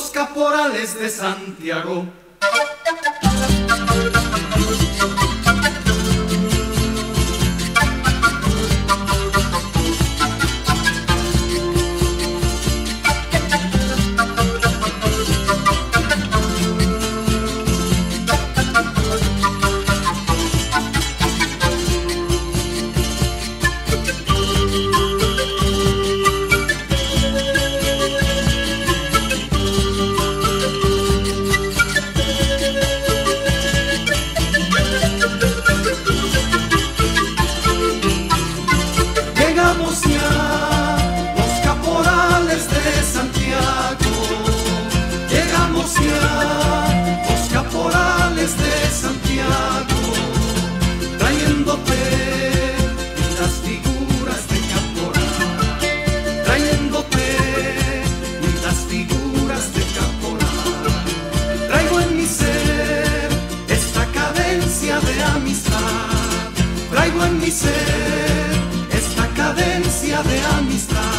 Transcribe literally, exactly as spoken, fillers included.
los caporales de Santiago. Llegamos ya, los caporales de Santiago. Llegamos ya, los caporales de Santiago, trayéndote las figuras de caporal, trayéndote las figuras de caporal. Traigo en mi ser esta cadencia de amistad, traigo en mi ser cadencia de amistad.